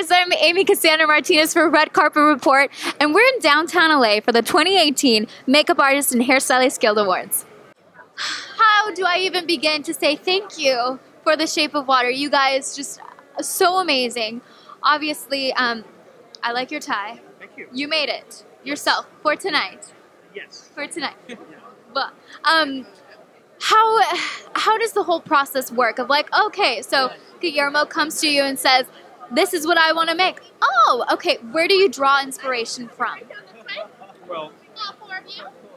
guys, I'm Amy Cassandra Martinez for Red Carpet Report, and we're in downtown LA for the 2018 Makeup Artist and Hairstylist Guild Awards. How do I even begin to say thank you for the Shape of Water? You guys, just so amazing. Obviously, I like your tie. Thank you. You made it yourself for tonight. Yes. For tonight. Yeah. But, how does the whole process work of like, okay, so Guillermo comes to you and says, this is what I want to make. Oh, okay. Where do you draw inspiration from? Well,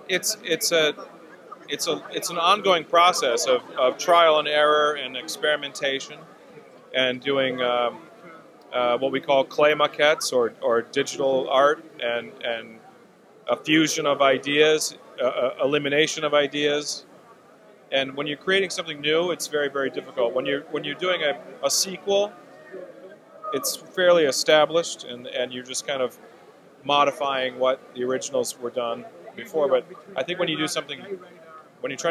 it's an ongoing process of trial and error and experimentation and doing what we call clay maquettes or digital art and a fusion of ideas, elimination of ideas. And when you're creating something new, it's very, very difficult. When you're doing a sequel, it's fairly established, and you're just kind of modifying what the originals were done before. But I think when you're trying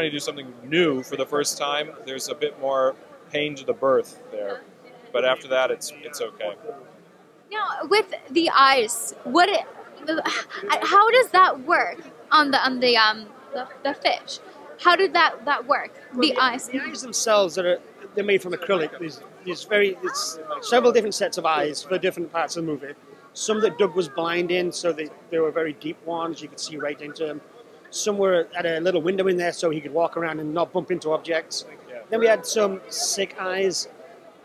to do something new for the first time, there's a bit more pain to the birth there. But after that, it's okay. Now, with the eyes, how does that work on the fish? How did that work? The eyes themselves they're made from acrylic. It's several different sets of eyes for different parts of the movie. Some that Doug was blind in, so they were very deep ones. You could see right into them. Some were at a little window in there, so he could walk around and not bump into objects. Then we had some sick eyes,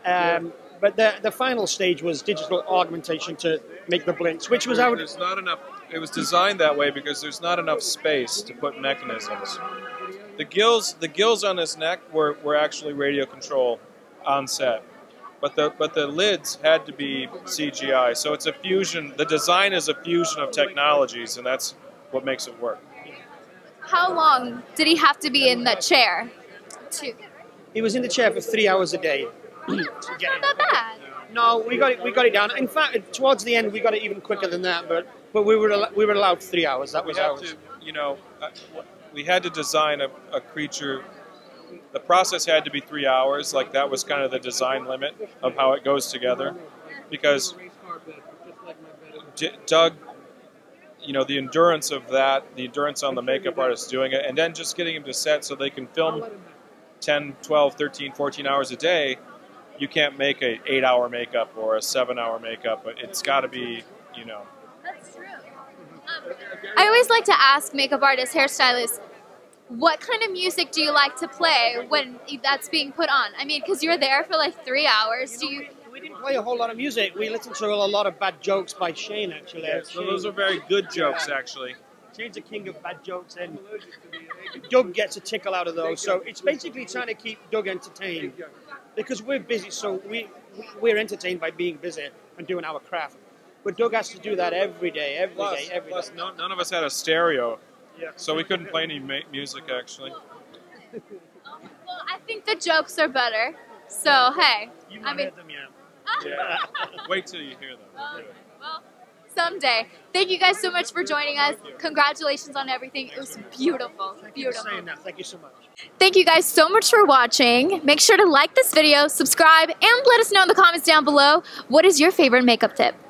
but the final stage was digital augmentation to make the blinks, which was out. There's not enough. It was designed that way because there's not enough space to put mechanisms. The gills on his neck were actually radio control on set, but the lids had to be CGI. So it's a fusion. The design is a fusion of technologies, and that's what makes it work. How long did he have to be in the chair? He was in the chair for 3 hours a day. That's not that bad. No, we got it down. In fact, towards the end, we got it even quicker than that. But we were allowed 3 hours. That was ours. We had to design a creature. The process had to be 3 hours. Like, that was kind of the design limit of how it goes together, because Doug, the endurance of that, the endurance on the makeup artist doing it, and then just getting him to set so they can film 10, 12, 13, 14 hours a day. You can't make an 8-hour makeup or a 7-hour makeup, but it's got to be, That's true. I always like to ask makeup artists, hairstylists, what kind of music do you like to play when that's being put on? I mean, because you're there for like 3 hours. We didn't play a whole lot of music. We listened to a lot of bad jokes by Shane, actually. Yes, Shane. Well, those are very good jokes, actually. Shane's a king of bad jokes, and Doug gets a tickle out of those. So it's basically trying to keep Doug entertained, because we're busy, so we're entertained by being busy and doing our craft. But Doug has to do that every day. Plus, none of us had a stereo, so we couldn't play any music, actually. Well, I think the jokes are better, so hey. You've not heard them yet. Yeah. Wait till you hear them. Well, someday. Thank you guys so much for joining us. Congratulations on everything. It was beautiful. Beautiful. Thank you for saying that. Thank you so much. Thank you guys so much for watching. Make sure to like this video, subscribe, and let us know in the comments down below, what is your favorite makeup tip?